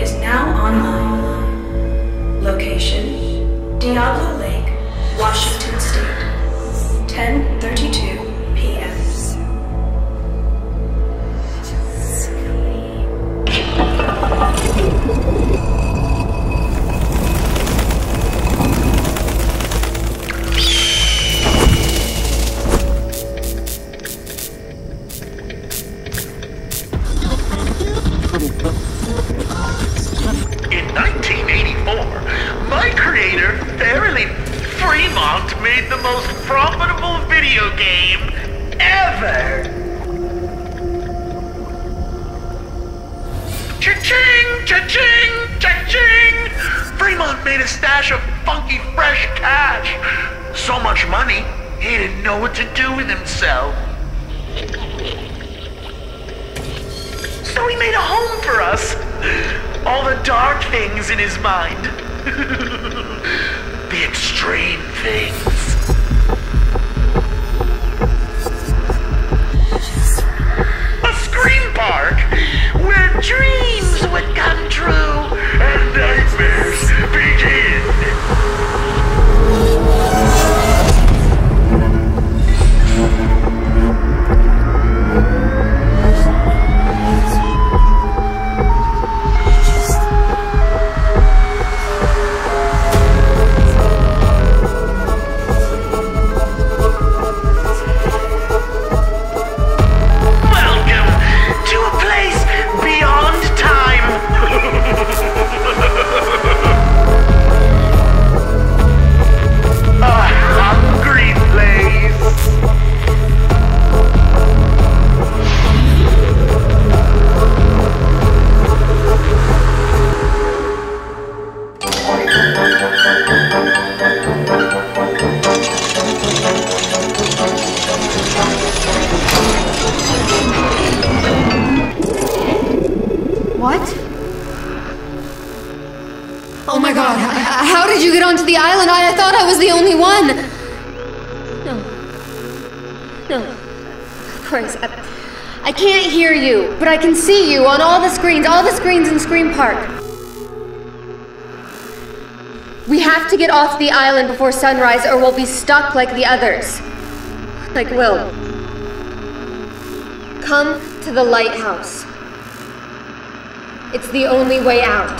Park is now online. Location, Diablo Lake, Washington State, 10:32 p.m. Fremont made the most profitable video game ever! Cha-ching! Cha-ching! Cha-ching! Fremont made a stash of funky fresh cash. So much money, he didn't know what to do with himself. So he made a home for us. All the dark things in his mind. The extreme things. A Scream Park where dreams would come true and nightmares begin. What? Oh my god, how did you get onto the island? I thought I was the only one! No. Christ, I can't hear you, but I can see you on all the screens in Scream Park. We have to get off the island before sunrise or we'll be stuck like the others. Like Will. Come to the lighthouse. It's the only way out.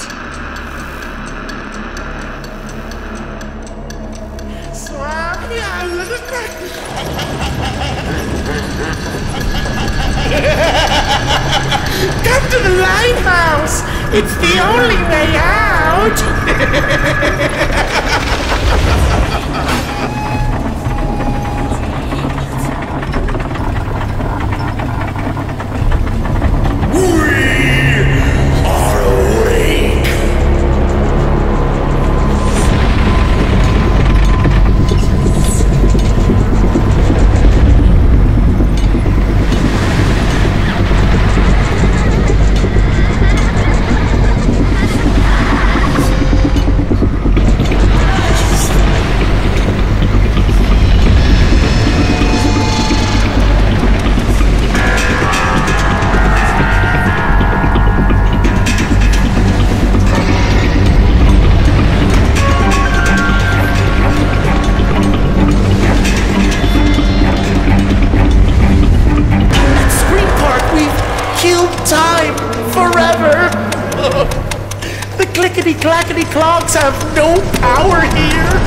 Come to the lighthouse! It's the only way out! The clickety-clackety-clocks have no power here!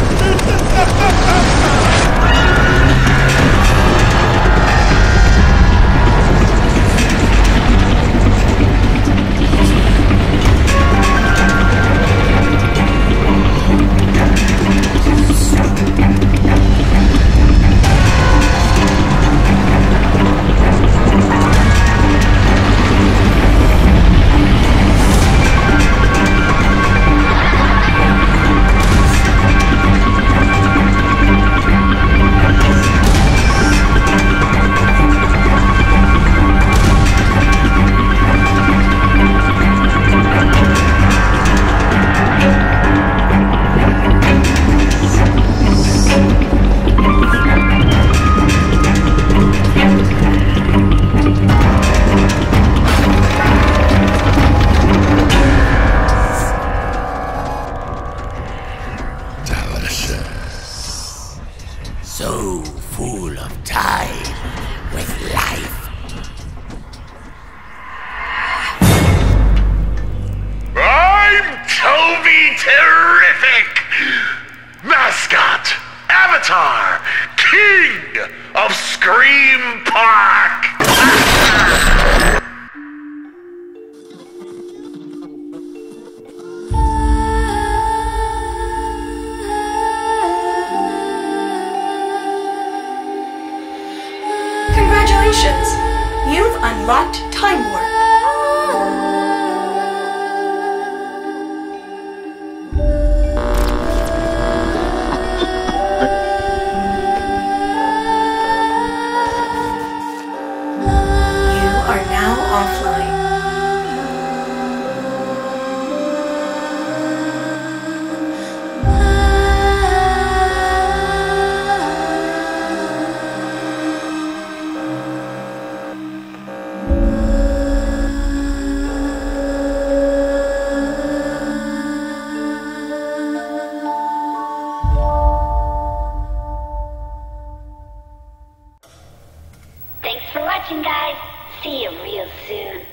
alive with life. I'm Toby Terrific, mascot, avatar, king of Scream Park. You've unlocked time warp. You are now offline. Thanks for watching, guys. See you real soon.